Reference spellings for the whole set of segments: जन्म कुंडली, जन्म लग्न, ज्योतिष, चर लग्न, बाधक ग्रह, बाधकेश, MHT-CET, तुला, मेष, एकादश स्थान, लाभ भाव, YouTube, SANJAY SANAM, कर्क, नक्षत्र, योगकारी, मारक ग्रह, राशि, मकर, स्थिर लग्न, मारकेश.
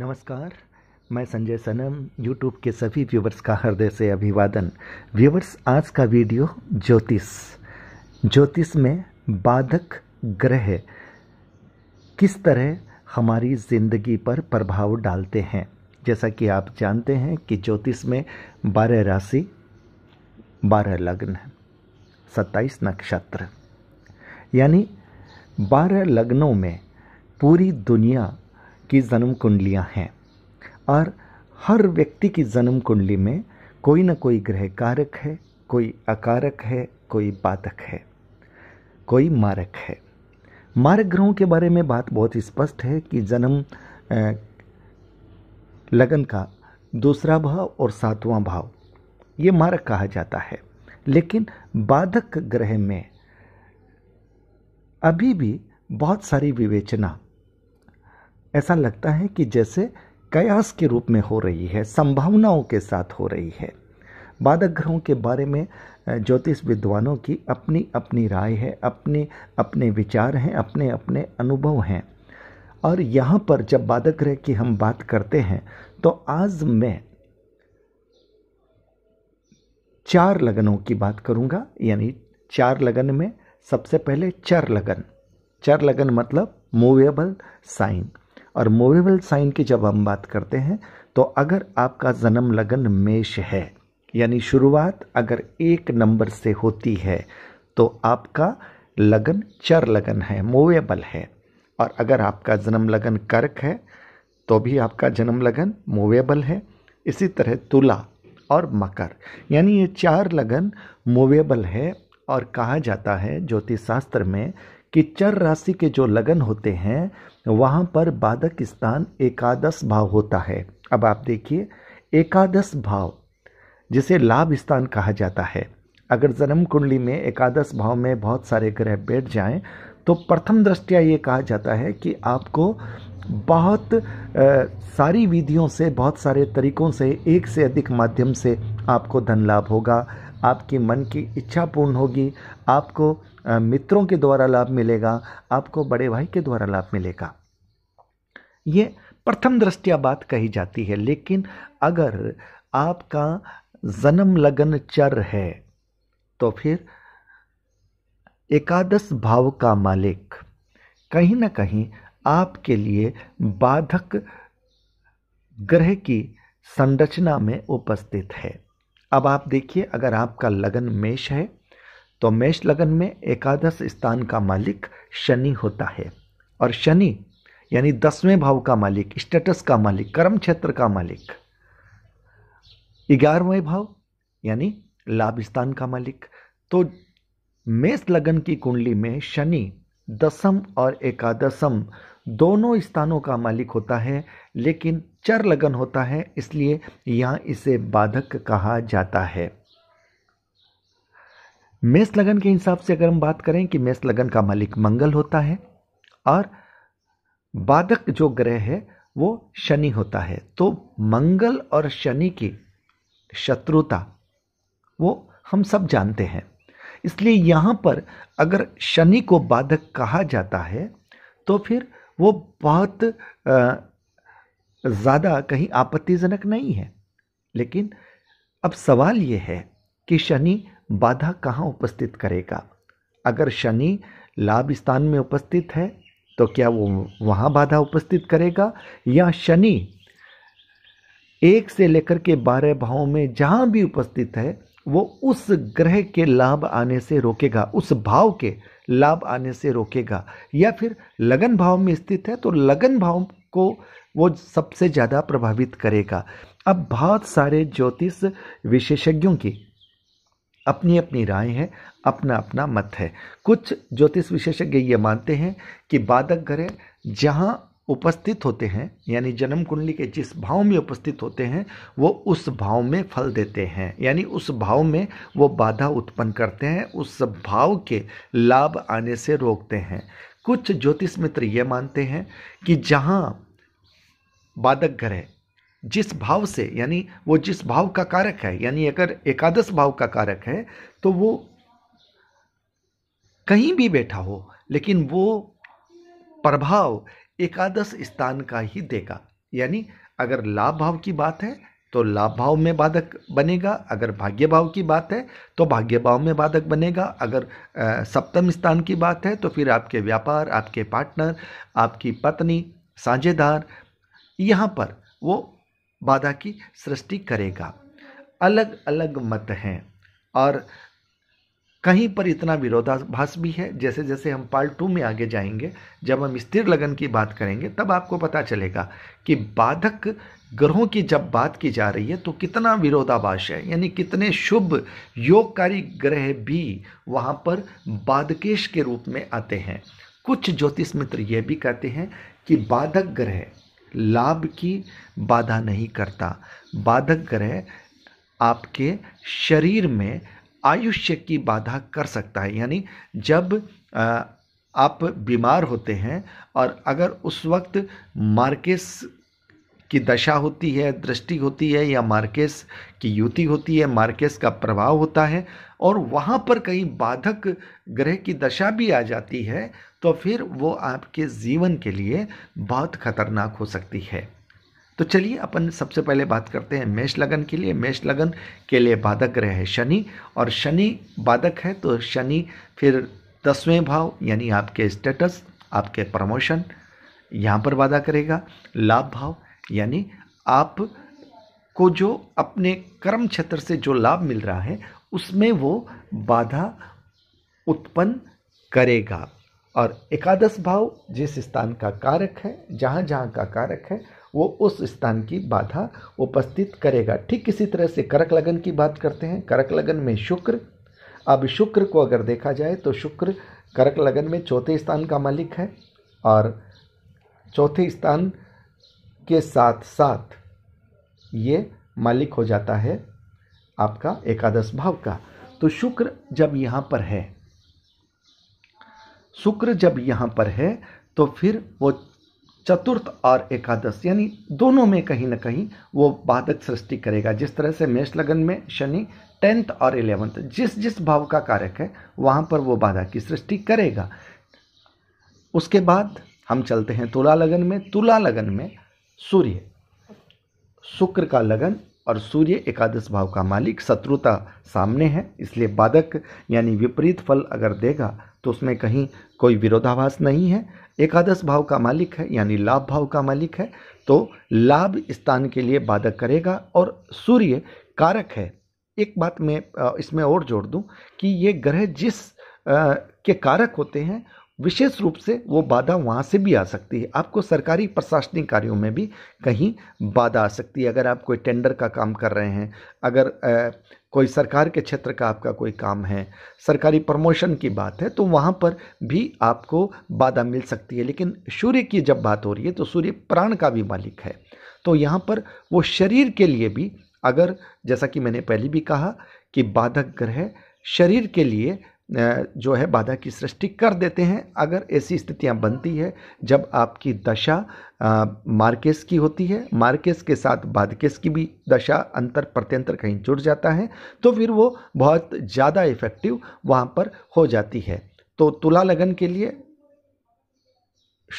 नमस्कार, मैं संजय सनम यूट्यूब के सभी व्यूवर्स का हृदय से अभिवादन। व्यूवर्स, आज का वीडियो ज्योतिष में बाधक ग्रह किस तरह हमारी ज़िंदगी पर प्रभाव डालते हैं। जैसा कि आप जानते हैं कि ज्योतिष में 12 राशि, 12 लग्न, 27 नक्षत्र, यानी 12 लग्नों में पूरी दुनिया की जन्म कुंडलियां हैं और हर व्यक्ति की जन्म कुंडली में कोई ना कोई ग्रह कारक है, कोई अकारक है, कोई बाधक है, कोई मारक है। मारक ग्रहों के बारे में बात बहुत स्पष्ट है कि जन्म लगन का दूसरा भाव और सातवां भाव ये मारक कहा जाता है। लेकिन बाधक ग्रह में अभी भी बहुत सारी विवेचना ऐसा लगता है कि जैसे कयास के रूप में हो रही है, संभावनाओं के साथ हो रही है। बाधक ग्रहों के बारे में ज्योतिष विद्वानों की अपनी अपनी राय है, अपने अपने विचार हैं, अपने अपने अनुभव हैं। और यहाँ पर जब बाधक ग्रह की हम बात करते हैं तो आज मैं 4 लगनों की बात करूँगा, यानी 4 लगन में सबसे पहले चर लगन मतलब मूवेबल साइन। और मूवेबल साइन की जब हम बात करते हैं तो अगर आपका जन्म लगन मेष है, यानी शुरुआत अगर 1 नंबर से होती है तो आपका लगन चर लगन है, मूवेबल है। और अगर आपका जन्म लगन कर्क है तो भी आपका जन्म लगन मूवेबल है। इसी तरह तुला और मकर, यानी ये 4 लगन मूवेबल है। और कहा जाता है ज्योतिष शास्त्र में कि चर राशि के जो लगन होते हैं वहाँ पर बाधक स्थान एकादश भाव होता है। अब आप देखिए, एकादश भाव जिसे लाभ स्थान कहा जाता है, अगर जन्म कुंडली में एकादश भाव में बहुत सारे ग्रह बैठ जाएं तो प्रथम दृष्टया ये कहा जाता है कि आपको बहुत सारी विधियों से, बहुत सारे तरीकों से, एक से अधिक माध्यम से आपको धन लाभ होगा, आपकी मन की इच्छा पूर्ण होगी, आपको मित्रों के द्वारा लाभ मिलेगा, आपको बड़े भाई के द्वारा लाभ मिलेगा। ये प्रथम दृष्टया बात कही जाती है। लेकिन अगर आपका जन्म लगन चर है तो फिर एकादश भाव का मालिक कहीं ना कहीं आपके लिए बाधक ग्रह की संरचना में उपस्थित है। अब आप देखिए, अगर आपका लगन मेष है तो मेष लगन में एकादश स्थान का मालिक शनि होता है। और शनि यानी 10वें भाव का मालिक, स्टेटस का मालिक, कर्म क्षेत्र का मालिक, 11वें भाव यानी लाभ स्थान का मालिक। तो मेष लगन की कुंडली में शनि 10वीं और 11वीं दोनों स्थानों का मालिक होता है, लेकिन चर लगन होता है, इसलिए यहाँ इसे बाधक कहा जाता है। मेष लगन के हिसाब से अगर हम बात करें कि मेष लगन का मालिक मंगल होता है और बाधक जो ग्रह है वो शनि होता है। तो मंगल और शनि की शत्रुता वो हम सब जानते हैं, इसलिए यहाँ पर अगर शनि को बाधक कहा जाता है तो फिर वो बहुत ज़्यादा कहीं आपत्तिजनक नहीं है। लेकिन अब सवाल ये है कि शनि बाधा कहाँ उपस्थित करेगा। अगर शनि लाभ स्थान में उपस्थित है तो क्या वो वहाँ बाधा उपस्थित करेगा, या शनि 1 से लेकर के 12 भावों में जहाँ भी उपस्थित है वो उस ग्रह के लाभ आने से रोकेगा, उस भाव के लाभ आने से रोकेगा। या फिर लगन भाव में स्थित है तो लगन भाव को वो सबसे ज़्यादा प्रभावित करेगा। अब बहुत सारे ज्योतिष विशेषज्ञों की अपनी अपनी राय है, अपना अपना मत है। कुछ ज्योतिष विशेषज्ञ ये मानते हैं कि बाधक ग्रह जहाँ उपस्थित होते हैं, यानी जन्म कुंडली के जिस भाव में उपस्थित होते हैं वो उस भाव में फल देते हैं, यानी उस भाव में वो बाधा उत्पन्न करते हैं, उस भाव के लाभ आने से रोकते हैं। कुछ ज्योतिष मित्र ये मानते हैं कि जहाँ बाधक ग्रह जिस भाव से, यानी वो जिस भाव का कारक है, यानी अगर एकादश भाव का कारक है तो वो कहीं भी बैठा हो लेकिन वो प्रभाव एकादश स्थान का ही देगा। यानी अगर लाभ भाव की बात है तो लाभ भाव में बाधक बनेगा, अगर भाग्य भाव की बात है तो भाग्य भाव में बाधक बनेगा, अगर सप्तम स्थान की बात है तो फिर आपके व्यापार, आपके पार्टनर, आपकी पत्नी, साझेदार, यहाँ पर वो बाधा की सृष्टि करेगा। अलग अलग मत हैं और कहीं पर इतना विरोधाभास भी है। जैसे जैसे हम पार्ट 2 में आगे जाएंगे, जब हम स्थिर लगन की बात करेंगे, तब आपको पता चलेगा कि बाधक ग्रहों की जब बात की जा रही है तो कितना विरोधाभास है, यानी कितने शुभ योगकारी ग्रह भी वहाँ पर बाधकेश के रूप में आते हैं। कुछ ज्योतिष मित्र ये भी कहते हैं कि बाधक ग्रह लाभ की बाधा नहीं करता, बाधक ग्रह आपके शरीर में आयुष्य की बाधा कर सकता है। यानी जब आप बीमार होते हैं और अगर उस वक्त मार्केस की दशा होती है, दृष्टि होती है, या मार्केस की युति होती है, मार्केस का प्रभाव होता है और वहाँ पर कहीं बाधक ग्रह की दशा भी आ जाती है, तो फिर वो आपके जीवन के लिए बहुत खतरनाक हो सकती है। तो चलिए अपन सबसे पहले बात करते हैं मेष लगन के लिए। मेष लगन के लिए बाधक ग्रह है शनि, और शनि बाधक है तो शनि फिर 10वें भाव यानी आपके स्टेटस, आपके प्रमोशन, यहाँ पर बाधा करेगा। लाभ भाव यानी आप को जो अपने कर्म क्षेत्र से जो लाभ मिल रहा है उसमें वो बाधा उत्पन्न करेगा। और एकादश भाव जिस स्थान का कारक है, जहाँ जहाँ का कारक है, वो उस स्थान की बाधा उपस्थित करेगा। ठीक इसी तरह से कर्क लगन की बात करते हैं। कर्क लगन में शुक्र, अब शुक्र को अगर देखा जाए तो शुक्र कर्क लगन में चौथे स्थान का मालिक है और चौथे स्थान के साथ साथ ये मालिक हो जाता है आपका एकादश भाव का। तो शुक्र जब यहाँ पर है, शुक्र जब यहाँ पर है तो फिर वो चतुर्थ और एकादश यानी दोनों में कहीं ना कहीं वो बाधक सृष्टि करेगा। जिस तरह से मेष लगन में शनि 10th और 11th जिस भाव का कारक है वहाँ पर वो बाधा की सृष्टि करेगा। उसके बाद हम चलते हैं तुला लगन में। तुला लगन में सूर्य, शुक्र का लगन और सूर्य एकादश भाव का मालिक, शत्रुता सामने है, इसलिए बाधक यानी विपरीत फल अगर देगा तो उसमें कहीं कोई विरोधाभास नहीं है। एकादश भाव का मालिक है यानी लाभ भाव का मालिक है, तो लाभ स्थान के लिए बाधक करेगा। और सूर्य कारक है। एक बात मैं इसमें और जोड़ दूं कि ये ग्रह जिस के कारक होते हैं विशेष रूप से वो बाधा वहाँ से भी आ सकती है। आपको सरकारी प्रशासनिक कार्यों में भी कहीं बाधा आ सकती है। अगर आप कोई टेंडर का काम कर रहे हैं, अगर कोई सरकार के क्षेत्र का आपका कोई काम है, सरकारी प्रमोशन की बात है, तो वहाँ पर भी आपको बाधा मिल सकती है। लेकिन सूर्य की जब बात हो रही है तो सूर्य प्राण का भी मालिक है, तो यहाँ पर वो शरीर के लिए भी, अगर जैसा कि मैंने पहले भी कहा कि बाधक ग्रह शरीर के लिए जो है बाधा की सृष्टि कर देते हैं। अगर ऐसी स्थितियां बनती है जब आपकी दशा मार्केश की होती है, मार्केश के साथ बाधकेश की भी दशा अंतर प्रत्यंतर कहीं जुड़ जाता है, तो फिर वो बहुत ज़्यादा इफेक्टिव वहां पर हो जाती है। तो तुला लगन के लिए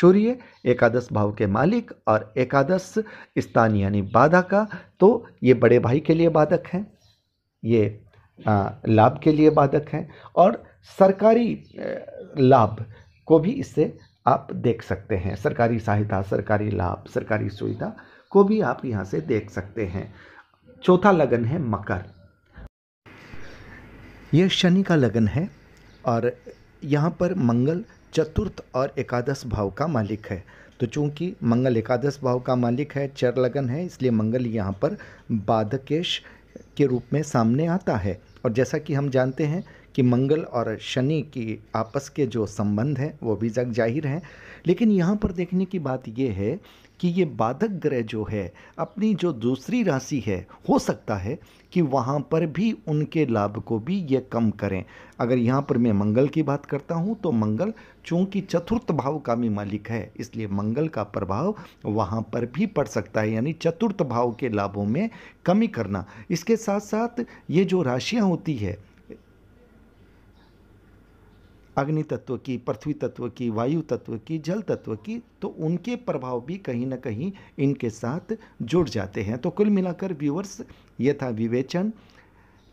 सूर्य एकादश भाव के मालिक और एकादश स्थान यानी बाधा का, तो ये बड़े भाई के लिए बाधक हैं, ये लाभ के लिए बाधक हैं और सरकारी लाभ को भी इससे आप देख सकते हैं। सरकारी सहायता, सरकारी लाभ, सरकारी सुविधा को भी आप यहाँ से देख सकते हैं। चौथा लगन है मकर, यह शनि का लगन है और यहाँ पर मंगल चतुर्थ और एकादश भाव का मालिक है। तो चूंकि मंगल एकादश भाव का मालिक है, चर लगन है, इसलिए मंगल यहाँ पर बाधकेश के रूप में सामने आता है। और जैसा कि हम जानते हैं कि मंगल और शनि की आपस के जो संबंध हैं वो भी जग जाहिर हैं। लेकिन यहाँ पर देखने की बात यह है कि ये बाधक ग्रह जो है अपनी जो दूसरी राशि है, हो सकता है कि वहाँ पर भी उनके लाभ को भी ये कम करें। अगर यहाँ पर मैं मंगल की बात करता हूँ तो मंगल चूँकि चतुर्थ भाव का भी मालिक है, इसलिए मंगल का प्रभाव वहाँ पर भी पड़ सकता है, यानी चतुर्थ भाव के लाभों में कमी करना। इसके साथ साथ ये जो राशियाँ होती है अग्नि तत्व की, पृथ्वी तत्व की, वायु तत्व की, जल तत्व की, तो उनके प्रभाव भी कहीं ना कहीं इनके साथ जुड़ जाते हैं। तो कुल मिलाकर व्यूअर्स ये था विवेचन,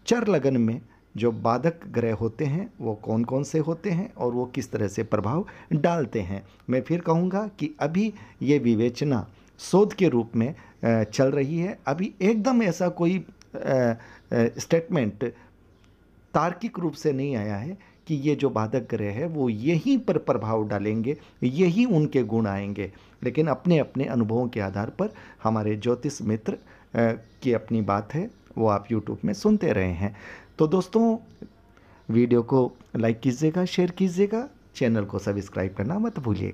चर लगन में जो बाधक ग्रह होते हैं वो कौन कौन से होते हैं और वो किस तरह से प्रभाव डालते हैं। मैं फिर कहूँगा कि अभी ये विवेचना शोध के रूप में चल रही है, अभी एकदम ऐसा कोई स्टेटमेंट तार्किक रूप से नहीं आया है कि ये जो बाधक ग्रह है वो यहीं पर प्रभाव डालेंगे, यही उनके गुण आएंगे, लेकिन अपने अपने अनुभवों के आधार पर हमारे ज्योतिष मित्र की अपनी बात है, वो आप यूट्यूब में सुनते रहे हैं। तो दोस्तों वीडियो को लाइक कीजिएगा, शेयर कीजिएगा, चैनल को सब्सक्राइब करना मत भूलिएगा।